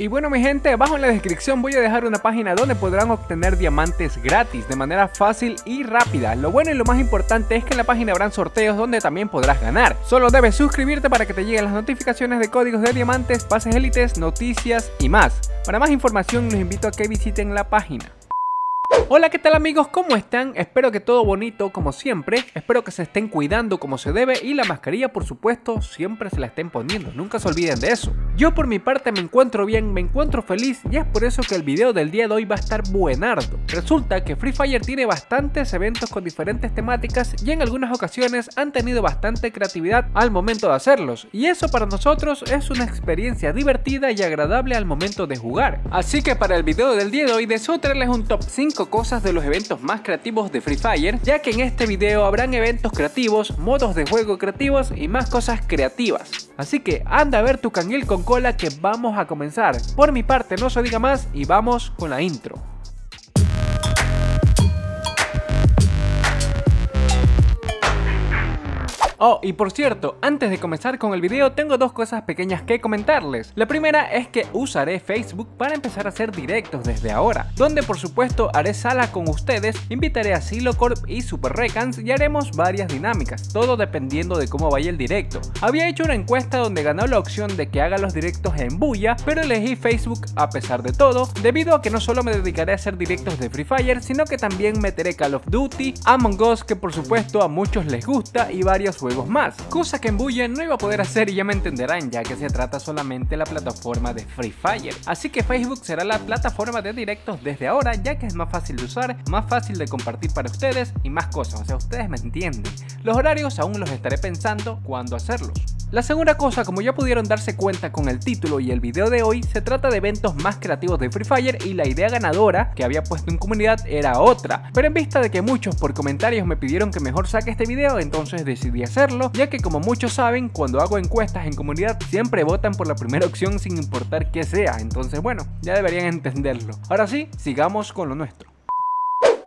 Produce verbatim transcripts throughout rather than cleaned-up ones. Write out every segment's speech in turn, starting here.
Y bueno mi gente, abajo en la descripción voy a dejar una página donde podrán obtener diamantes gratis de manera fácil y rápida. Lo bueno y lo más importante es que en la página habrán sorteos donde también podrás ganar. Solo debes suscribirte para que te lleguen las notificaciones de códigos de diamantes, pases élites, noticias y más. Para más información los invito a que visiten la página. Hola, ¿qué tal amigos? ¿Cómo están? Espero que todo bonito como siempre, espero que se estén cuidando como se debe y la mascarilla por supuesto siempre se la estén poniendo, nunca se olviden de eso. Yo por mi parte me encuentro bien, me encuentro feliz y es por eso que el video del día de hoy va a estar buenardo. Resulta que Free Fire tiene bastantes eventos con diferentes temáticas y en algunas ocasiones han tenido bastante creatividad al momento de hacerlos y eso para nosotros es una experiencia divertida y agradable al momento de jugar. Así que para el video del día de hoy deseo traerles un top cinco con cosas de los eventos más creativos de Free Fire, ya que en este video habrán eventos creativos, modos de juego creativos y más cosas creativas. Así que anda a ver tu canguil con cola que vamos a comenzar. Por mi parte no se diga más y vamos con la intro. Oh, y por cierto, antes de comenzar con el video tengo dos cosas pequeñas que comentarles. La primera es que usaré Facebook para empezar a hacer directos desde ahora, donde por supuesto haré sala con ustedes, invitaré a Silocorp y Super Recans y haremos varias dinámicas, todo dependiendo de cómo vaya el directo. Había hecho una encuesta donde ganó la opción de que haga los directos en Buya, pero elegí Facebook a pesar de todo, debido a que no solo me dedicaré a hacer directos de Free Fire, sino que también meteré Call of Duty, Among Us, que por supuesto a muchos les gusta, y varios juegos juegos más, cosa que en Buya no iba a poder hacer y ya me entenderán, ya que se trata solamente de la plataforma de Free Fire. Así que Facebook será la plataforma de directos desde ahora, ya que es más fácil de usar, más fácil de compartir para ustedes y más cosas, o sea, ustedes me entienden. Los horarios aún los estaré pensando cuándo hacerlos. La segunda cosa, como ya pudieron darse cuenta con el título y el video de hoy, se trata de eventos más creativos de Free Fire y la idea ganadora que había puesto en comunidad era otra, pero en vista de que muchos por comentarios me pidieron que mejor saque este video, entonces decidí hacerlo, ya que como muchos saben, cuando hago encuestas en comunidad siempre votan por la primera opción sin importar qué sea, entonces bueno, ya deberían entenderlo. Ahora sí, sigamos con lo nuestro.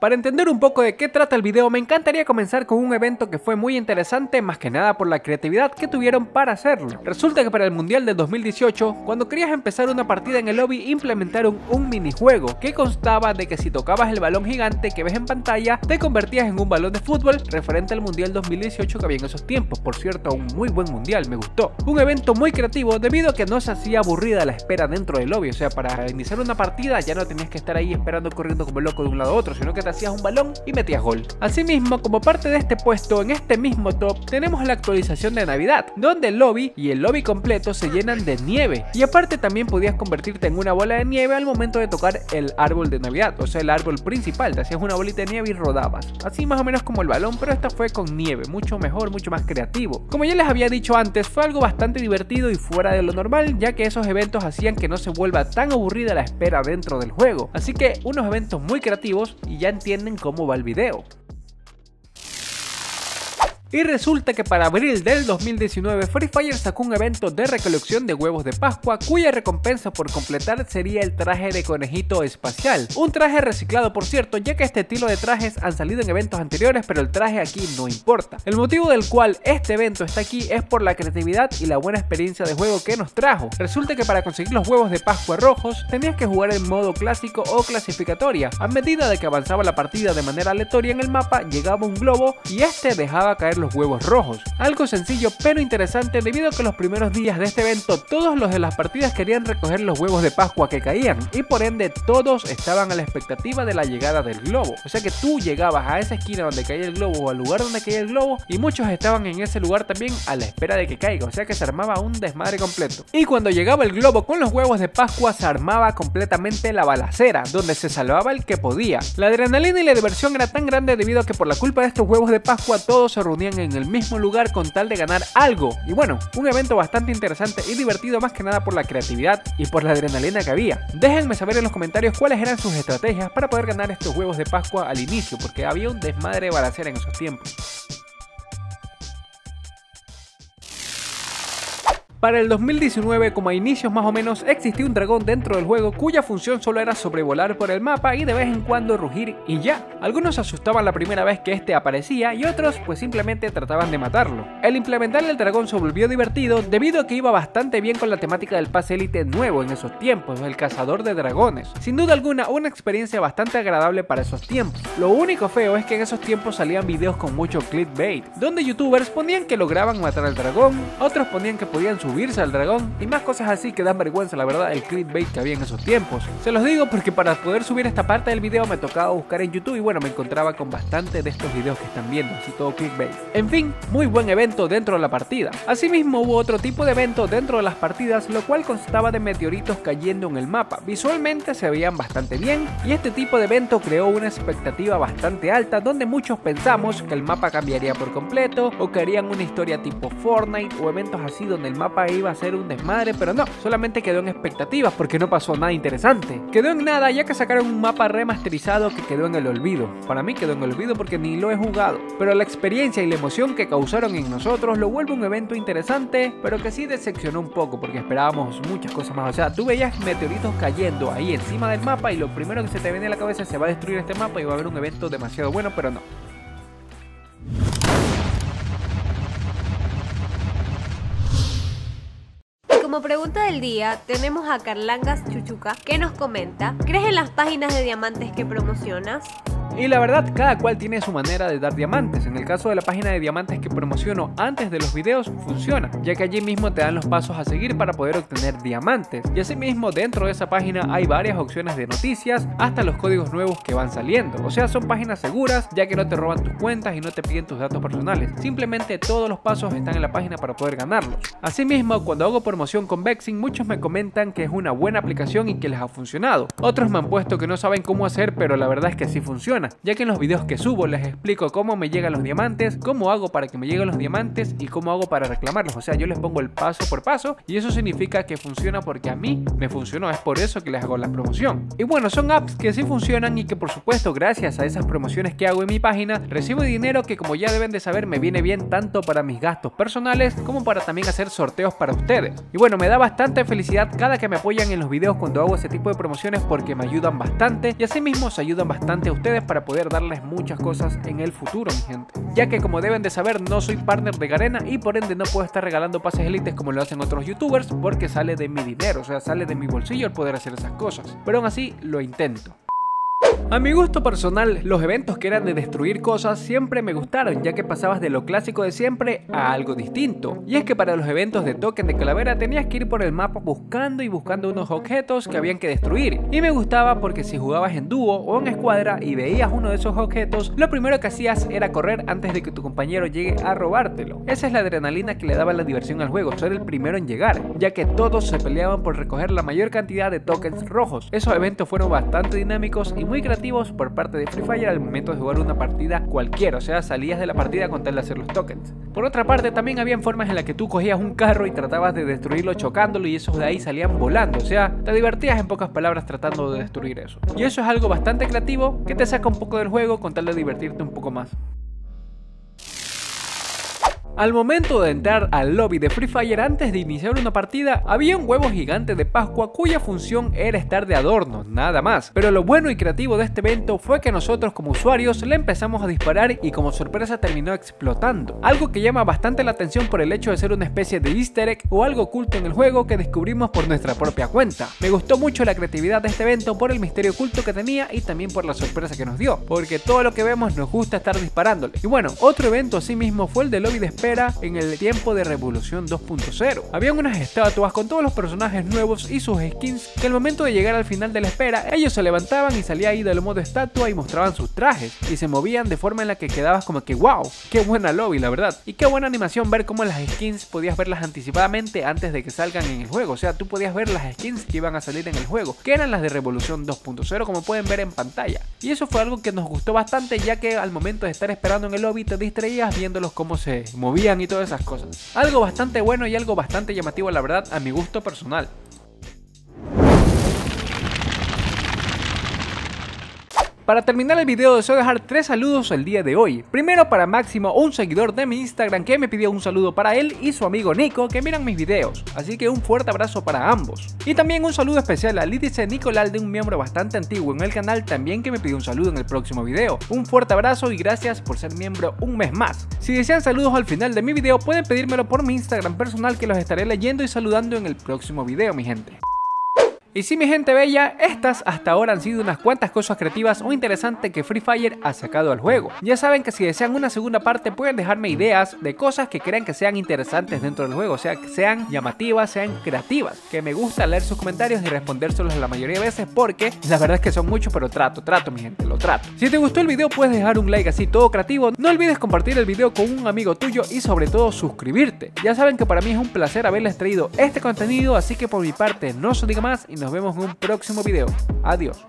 Para entender un poco de qué trata el video, me encantaría comenzar con un evento que fue muy interesante, más que nada por la creatividad que tuvieron para hacerlo. Resulta que para el mundial de dos mil dieciocho, cuando querías empezar una partida en el lobby, implementaron un minijuego que constaba de que si tocabas el balón gigante que ves en pantalla, te convertías en un balón de fútbol referente al mundial dos mil dieciocho que había en esos tiempos. Por cierto, un muy buen mundial, me gustó. Un evento muy creativo debido a que no se hacía aburrida la espera dentro del lobby, o sea, para iniciar una partida ya no tenías que estar ahí esperando corriendo como loco de un lado a otro, sino que hacías un balón y metías gol. Asimismo, como parte de este puesto, en este mismo top tenemos la actualización de Navidad, donde el lobby y el lobby completo se llenan de nieve, y aparte también podías convertirte en una bola de nieve al momento de tocar el árbol de Navidad, o sea el árbol principal, te hacías una bolita de nieve y rodabas, así más o menos como el balón, pero esta fue con nieve, mucho mejor, mucho más creativo. Como ya les había dicho antes, fue algo bastante divertido y fuera de lo normal, ya que esos eventos hacían que no se vuelva tan aburrida la espera dentro del juego, así que unos eventos muy creativos y ya entienden cómo va el video. Y resulta que para abril del dos mil diecinueve Free Fire sacó un evento de recolección de huevos de Pascua cuya recompensa por completar sería el traje de conejito espacial. Un traje reciclado por cierto, ya que este estilo de trajes han salido en eventos anteriores, pero el traje aquí no importa. El motivo del cual este evento está aquí es por la creatividad y la buena experiencia de juego que nos trajo. Resulta que para conseguir los huevos de Pascua rojos tenías que jugar en modo clásico o clasificatoria. A medida de que avanzaba la partida de manera aleatoria en el mapa, llegaba un globo y este dejaba caer los huevos rojos, algo sencillo pero interesante debido a que los primeros días de este evento todos los de las partidas querían recoger los huevos de Pascua que caían y por ende todos estaban a la expectativa de la llegada del globo, o sea que tú llegabas a esa esquina donde caía el globo o al lugar donde caía el globo y muchos estaban en ese lugar también a la espera de que caiga, o sea que se armaba un desmadre completo. Y cuando llegaba el globo con los huevos de Pascua se armaba completamente la balacera, donde se salvaba el que podía. La adrenalina y la diversión era tan grande debido a que por la culpa de estos huevos de Pascua todos se reunían en el mismo lugar con tal de ganar algo. Y bueno, un evento bastante interesante y divertido más que nada por la creatividad y por la adrenalina que había. Déjenme saber en los comentarios cuáles eran sus estrategias para poder ganar estos huevos de Pascua al inicio, porque había un desmadre de balacera en esos tiempos. Para el dos mil diecinueve, como a inicios más o menos, existía un dragón dentro del juego cuya función solo era sobrevolar por el mapa y de vez en cuando rugir y ya. Algunos se asustaban la primera vez que este aparecía y otros pues simplemente trataban de matarlo. El implementar el dragón se volvió divertido debido a que iba bastante bien con la temática del pase élite nuevo en esos tiempos, el cazador de dragones. Sin duda alguna una experiencia bastante agradable para esos tiempos. Lo único feo es que en esos tiempos salían videos con mucho clickbait, donde youtubers ponían que lograban matar al dragón, otros ponían que podían subir subirse al dragón y más cosas así que dan vergüenza, la verdad, el clickbait que había en esos tiempos. Se los digo porque para poder subir esta parte del video me tocaba buscar en YouTube y bueno, me encontraba con bastante de estos videos que están viendo, así todo clickbait. En fin, muy buen evento dentro de la partida. Asimismo hubo otro tipo de evento dentro de las partidas, lo cual constaba de meteoritos cayendo en el mapa. Visualmente se veían bastante bien y este tipo de evento creó una expectativa bastante alta donde muchos pensamos que el mapa cambiaría por completo o que harían una historia tipo Fortnite o eventos así donde el mapa iba a ser un desmadre, pero no, solamente quedó en expectativas porque no pasó nada interesante. Quedó en nada ya que sacaron un mapa remasterizado que quedó en el olvido. Para mí quedó en el olvido porque ni lo he jugado, pero la experiencia y la emoción que causaron en nosotros lo vuelve un evento interesante, pero que sí decepcionó un poco porque esperábamos muchas cosas más. O sea, tú veías meteoritos cayendo ahí encima del mapa y lo primero que se te viene a la cabeza es se va a destruir este mapa y va a haber un evento demasiado bueno, pero no. Como pregunta del día, tenemos a Carlangas Chuchuca que nos comenta: ¿crees en las páginas de diamantes que promocionas? Y la verdad, cada cual tiene su manera de dar diamantes. En el caso de la página de diamantes que promociono antes de los videos, funciona, ya que allí mismo te dan los pasos a seguir para poder obtener diamantes. Y asimismo, dentro de esa página hay varias opciones de noticias, hasta los códigos nuevos que van saliendo. O sea, son páginas seguras, ya que no te roban tus cuentas y no te piden tus datos personales. Simplemente todos los pasos están en la página para poder ganarlos. Asimismo, cuando hago promoción con Vexing, muchos me comentan que es una buena aplicación y que les ha funcionado. Otros me han puesto que no saben cómo hacer, pero la verdad es que sí funciona, ya que en los videos que subo les explico cómo me llegan los diamantes, cómo hago para que me lleguen los diamantes y cómo hago para reclamarlos. O sea, yo les pongo el paso por paso y eso significa que funciona porque a mí me funcionó, es por eso que les hago la promoción. Y bueno, son apps que sí funcionan y que por supuesto gracias a esas promociones que hago en mi página recibo dinero que, como ya deben de saber, me viene bien tanto para mis gastos personales como para también hacer sorteos para ustedes. Y bueno, me da bastante felicidad cada que me apoyan en los videos cuando hago ese tipo de promociones porque me ayudan bastante y asimismo se ayudan bastante a ustedes para poder darles muchas cosas en el futuro, mi gente, ya que como deben de saber no soy partner de Garena y por ende no puedo estar regalando pases élites como lo hacen otros youtubers porque sale de mi dinero, o sea, sale de mi bolsillo el poder hacer esas cosas, pero aún así lo intento. A mi gusto personal, los eventos que eran de destruir cosas siempre me gustaron, ya que pasabas de lo clásico de siempre a algo distinto. Y es que para los eventos de token de calavera tenías que ir por el mapa buscando y buscando unos objetos que habían que destruir. Y me gustaba porque si jugabas en dúo o en escuadra y veías uno de esos objetos, lo primero que hacías era correr antes de que tu compañero llegue a robártelo. Esa es la adrenalina que le daba la diversión al juego, ser el primero en llegar, ya que todos se peleaban por recoger la mayor cantidad de tokens rojos. Esos eventos fueron bastante dinámicos y muy creativos por parte de Free Fire al momento de jugar una partida cualquiera, o sea, salías de la partida con tal de hacer los tokens. Por otra parte, también habían formas en las que tú cogías un carro y tratabas de destruirlo chocándolo y esos de ahí salían volando, o sea, te divertías en pocas palabras tratando de destruir eso. Y eso es algo bastante creativo que te saca un poco del juego con tal de divertirte un poco más. Al momento de entrar al lobby de Free Fire antes de iniciar una partida, había un huevo gigante de Pascua cuya función era estar de adorno, nada más. Pero lo bueno y creativo de este evento fue que nosotros como usuarios le empezamos a disparar y como sorpresa terminó explotando. Algo que llama bastante la atención por el hecho de ser una especie de easter egg o algo oculto en el juego que descubrimos por nuestra propia cuenta. Me gustó mucho la creatividad de este evento por el misterio oculto que tenía y también por la sorpresa que nos dio, porque todo lo que vemos nos gusta estar disparándole. Y bueno, otro evento así mismo fue el de lobby de espera en el tiempo de Revolución dos punto cero. Habían unas estatuas con todos los personajes nuevos y sus skins que al momento de llegar al final de la espera, ellos se levantaban y salía ahí del modo estatua y mostraban sus trajes y se movían de forma en la que quedabas como que wow, qué buena lobby la verdad. Y qué buena animación ver cómo las skins podías verlas anticipadamente antes de que salgan en el juego, o sea, tú podías ver las skins que iban a salir en el juego, que eran las de Revolución dos punto cero como pueden ver en pantalla. Y eso fue algo que nos gustó bastante, ya que al momento de estar esperando en el lobby te distraías viéndolos cómo se movían y todas esas cosas. Algo bastante bueno y algo bastante llamativo, la verdad, a mi gusto personal. Para terminar el video deseo dejar tres saludos el día de hoy. Primero para Máximo, un seguidor de mi Instagram que me pidió un saludo para él y su amigo Nico que miran mis videos, así que un fuerte abrazo para ambos. Y también un saludo especial a Lidice Nicolalde, un miembro bastante antiguo en el canal también que me pidió un saludo en el próximo video. Un fuerte abrazo y gracias por ser miembro un mes más. Si desean saludos al final de mi video pueden pedírmelo por mi Instagram personal que los estaré leyendo y saludando en el próximo video, mi gente. Y sí, mi gente bella, estas hasta ahora han sido unas cuantas cosas creativas o interesantes que Free Fire ha sacado al juego. Ya saben que si desean una segunda parte pueden dejarme ideas de cosas que crean que sean interesantes dentro del juego, o sea, que sean llamativas, sean creativas, que me gusta leer sus comentarios y respondérselos la mayoría de veces porque la verdad es que son muchos, pero trato, trato mi gente, lo trato. Si te gustó el video puedes dejar un like así todo creativo, no olvides compartir el video con un amigo tuyo y sobre todo suscribirte. Ya saben que para mí es un placer haberles traído este contenido, así que por mi parte no se diga más y nos vemos en un próximo video. Adiós.